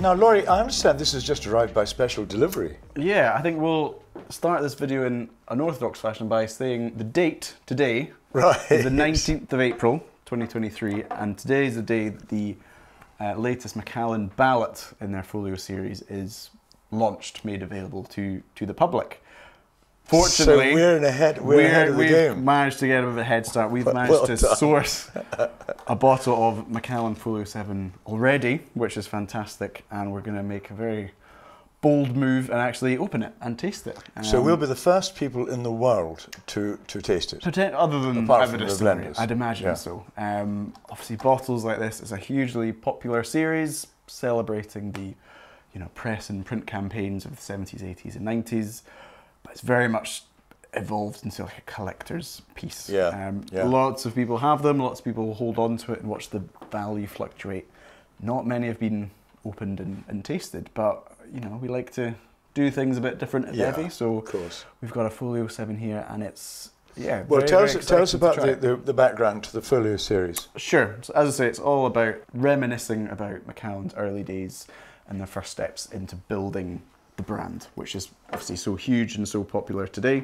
Now, Laurie, I understand this has just arrived by special delivery. Yeah, I think we'll start this video in an orthodox fashion by saying the date today is the 19th of April, 2023, and today is the day that the latest Macallan ballot in their Folio series is launched, made available to the public. Fortunately, so we've managed to get a bit of a head start. We've managed to source a bottle of Macallan Folio 7 already, which is fantastic, and we're going to make a very bold move and actually open it and taste it. So we'll be the first people in the world to taste it? Other than the blenders. I'd imagine so. Obviously, bottles like this is a hugely popular series celebrating the press and print campaigns of the 70s, 80s and 90s. But it's very much evolved into like a collector's piece. Lots of people have them, lots of people hold on to it and watch the value fluctuate. Not many have been opened and tasted, but we like to do things a bit different at Bevvy, so of course. We've got a Folio 7 here and it's well, tell us about the background to the Folio series. Sure. So as I say, it's all about reminiscing about Macallan's early days and their first steps into building the brand, which is obviously so huge and so popular today.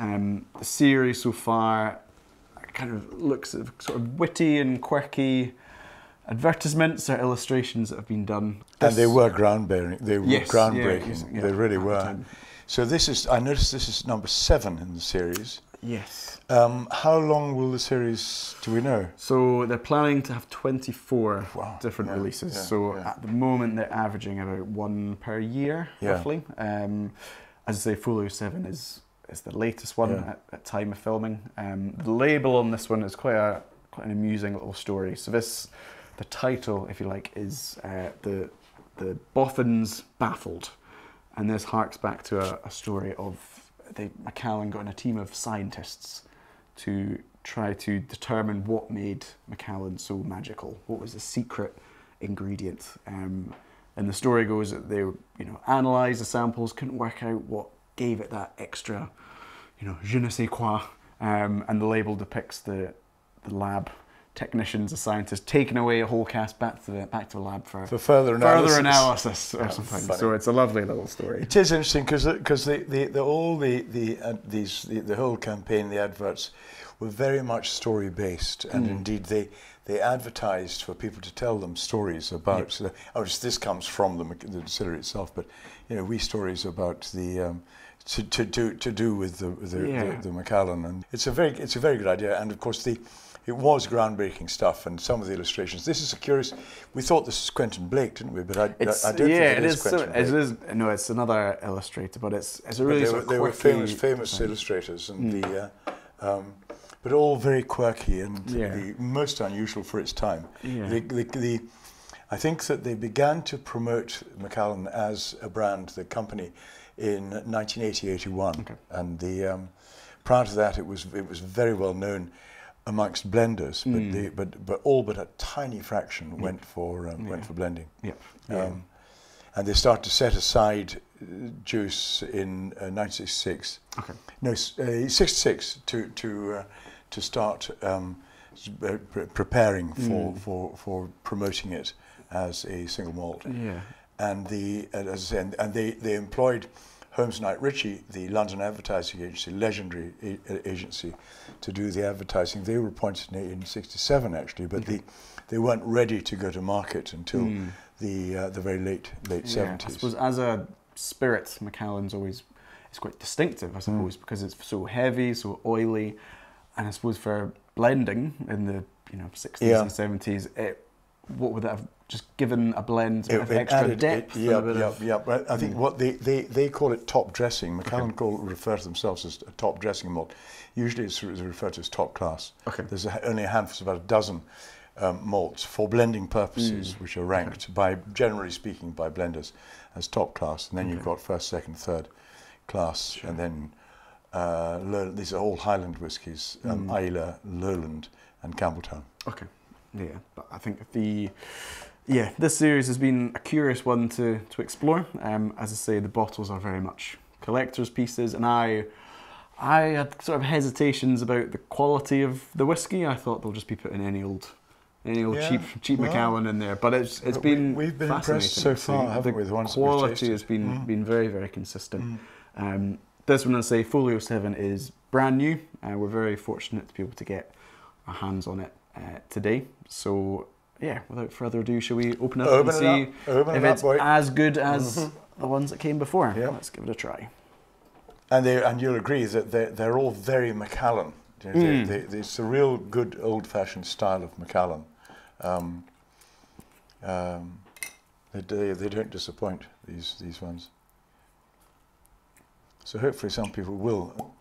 The series so far kind of looks at sort of witty and quirky advertisements or illustrations that have been done. And they were groundbreaking. They were groundbreaking. They really were. So this is, I noticed this is number 7 in the series. Yes. How long will the series, do we know? So they're planning to have 24 different releases. At the moment they're averaging about one per year, roughly. As I say, Folio 7 is the latest one at time of filming. The label on this one is quite an amusing little story. So this, the title, if you like, is the Boffins Baffled. And this harks back to a story of Macallan got in a team of scientists to try to determine what made Macallan so magical. What was the secret ingredient? And the story goes that they, analysed the samples, couldn't work out what gave it that extra, je ne sais quoi. And the label depicts the lab technicians, the scientists, taking away a whole cast back to the lab for further analysis or something. Funny. So it's a lovely little story. It is interesting because the whole campaign, the adverts, were very much story based, and indeed they advertised for people to tell them stories about. Yeah. This comes from the distillery itself, but wee stories about the. To do with the Macallan, and it's a very good idea, and of course it was groundbreaking stuff, and some of the illustrations. This is a curious. We thought this was Quentin Blake, didn't we? But I don't think it is Quentin Blake. It is. No, it's another illustrator, but it's a really. They were famous illustrators, and but all very quirky and the most unusual for its time. Yeah. I think that they began to promote Macallan as a brand, the company, in 1980-81, and prior to that it was very well known amongst blenders, but all but a tiny fraction went for blending. And they started to set aside juice in 1966. No, 66 to start preparing for promoting it as a single malt. Yeah. And they employed Holmes Knight Ritchie, the London advertising agency, legendary agency, to do the advertising. They were appointed in '67 actually, but they weren't ready to go to market until the very late '70s. I suppose as a spirit, Macallan's it's quite distinctive, I suppose, because it's so heavy, so oily, and I suppose for blending in the '60s and '70s, what would that have just given a blend of extra depth? I think what they call it top dressing. Macallan refer to themselves as a top dressing malt. Usually it's referred to as top class. There's only a handful, about a dozen malts for blending purposes, which are ranked by, generally speaking, by blenders as top class. And then you've got first, second, third class, and then these are all Highland whiskies, Islay, Lowland, and Campbelltown. Yeah, but I think this series has been a curious one to explore. As I say, the bottles are very much collector's pieces, and I had sort of hesitations about the quality of the whiskey. I thought they'll just be put in any old any old cheap Macallan in there. But it's been we've been impressed so far, haven't we? The quality has been very, very consistent. This one, I'll say, Folio 7 is brand new. We're very fortunate to be able to get our hands on it today. So yeah, without further ado, shall we open up and see if it's as good as the ones that came before? Yeah, let's give it a try. And you'll agree that they're all very Macallan. You know, it's a real good old-fashioned style of Macallan. They don't disappoint, these ones. So hopefully some people will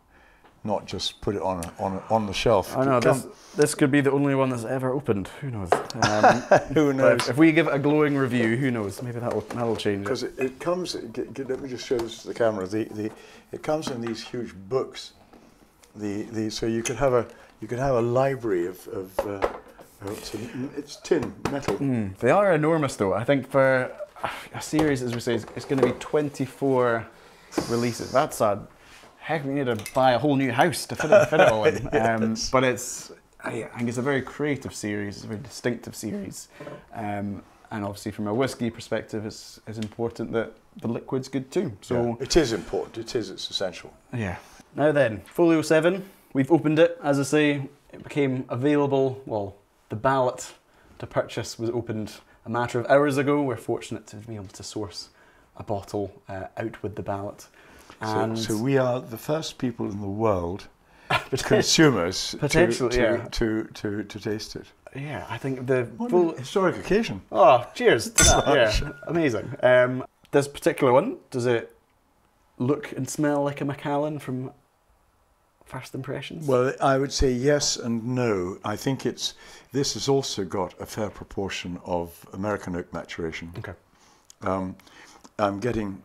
not just put it on the shelf. I know, this could be the only one that's ever opened. Who knows? Who knows? If we give it a glowing review, who knows? Maybe that'll change it. Because it comes, let me just show this to the camera. It comes in these huge books. So you could have a library of tin metal. They are enormous, though. I think for a series, as we say, it's going to be 24 releases. That's a heck, we need to buy a whole new house to fit it all in. But I think it's a very creative series, it's a very distinctive series. And obviously from a whiskey perspective, it's important that the liquid's good too. So yeah, it is important, it's essential. Yeah. Now then, Folio 7, we've opened it. As I say, it became available, well, the ballot to purchase was opened a matter of hours ago. We're fortunate to be able to source a bottle out with the ballot. And so we are the first people in the world, consumers, potentially, to taste it. Yeah, I think the full historic occasion. Oh, cheers to that! Yeah, amazing. This particular one, does it look and smell like a Macallan from first impressions? Well, I would say yes and no. I think this has also got a fair proportion of American oak maturation. Okay. I'm getting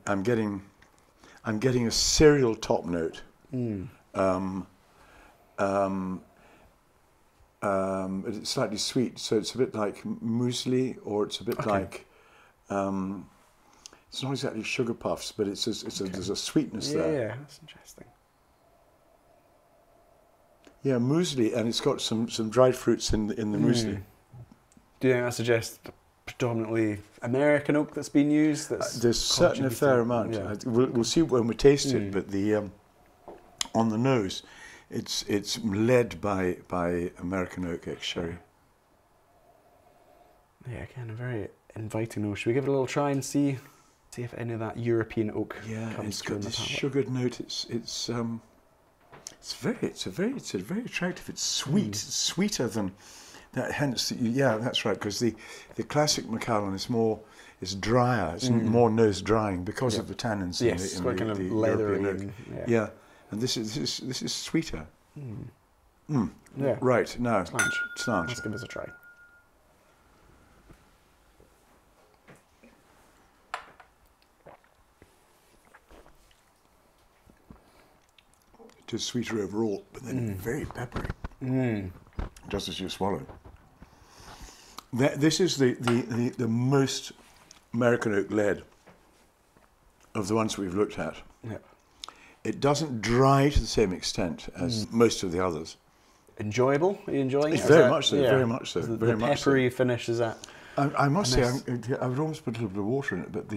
a cereal top note, it's slightly sweet, so it's a bit like muesli, or it's a bit like, it's not exactly sugar puffs, but there's a sweetness there. Yeah, that's interesting. Yeah, muesli, and it's got some dried fruits in the muesli. Do you think that suggests predominantly American oak that's been used? There's certainly a fair amount. Yeah. We'll see when we taste it, but on the nose, it's led by American oak ex sherry. Yeah, again, a very inviting nose. Should we give it a little try and see if any of that European oak comes through? Yeah, it's got this sugared note. It's very attractive. It's sweet, sweeter than. Yeah, that's right. Because the classic Macallan is drier. It's more nose drying because of the tannins. Yes, it's like kind of leathery. Yeah, and this is sweeter. Yeah. Right now, Slange. Let's give this a try. It is sweeter overall, but then very peppery. Just as you swallow. This is the most American oak lead of the ones we've looked at. Yeah. It doesn't dry to the same extent as most of the others. Enjoyable? Are you enjoying it? Very much so, very much so. The peppery finish is that. I must say, I would almost put a little bit of water in it, but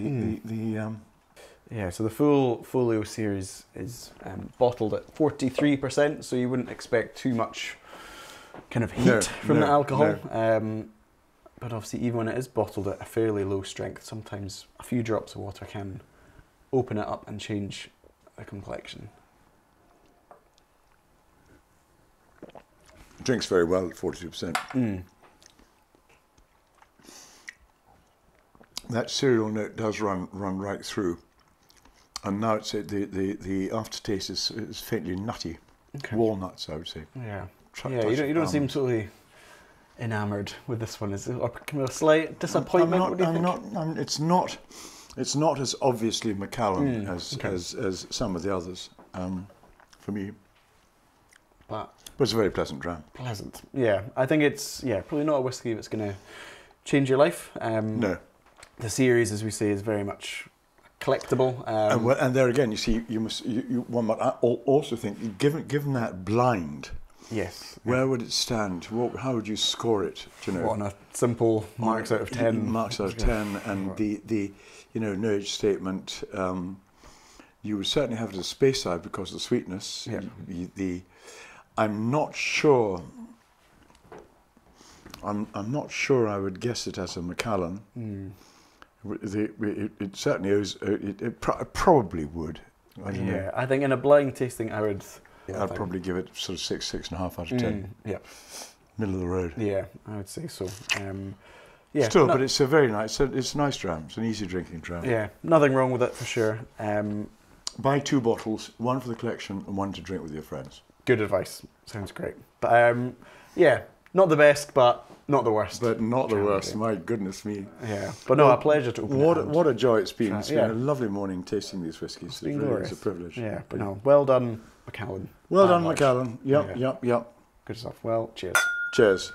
yeah, so the full Folio series is bottled at 43%, so you wouldn't expect too much kind of heat from the alcohol. But obviously even when it is bottled at a fairly low strength, sometimes a few drops of water can open it up and change the complexion. It drinks very well at 42%. That cereal note does run right through, and now it's the aftertaste is faintly nutty. Walnuts, I would say. Yeah. Yeah, you don't seem totally enamoured with this one. Is it a slight disappointment? It's not as obviously Macallan as some of the others for me. But it's a very pleasant dram. Pleasant, yeah. I think it's probably not a whiskey that's going to change your life. No. The series, as we say, is very much collectible. And there again, you see, one might also think, given that blind. Yes. Where would it stand? What, how would you score it? Do you know? On a simple marks out of 10. Marks out of 10, and right. the you know, no age statement. You would certainly have it as space side because of the sweetness. Yeah. I'm not sure. I'm not sure I would guess it as a Macallan. Mm. It certainly owes. It probably would. I don't know. I think in a blind tasting, I would. Yeah, I'd probably give it sort of 6, 6.5 out of 10. Yeah, middle of the road. Yeah, I would say so. Yeah, still, but it's a very nice. It's a nice dram. It's an easy drinking dram. Yeah, nothing wrong with it for sure. Buy 2 bottles, 1 for the collection and 1 to drink with your friends. Good advice. Sounds great. But yeah, not the best, but not the worst. But not the worst. My goodness me. Yeah, but no, a pleasure to open. What a joy it's been. It's been a lovely morning tasting these whiskies. It's been glorious. It's a privilege. Yeah, but no, well done, Macallan. Well done, Macallan. Yep, yep, yep. Good stuff. Well, cheers. Cheers.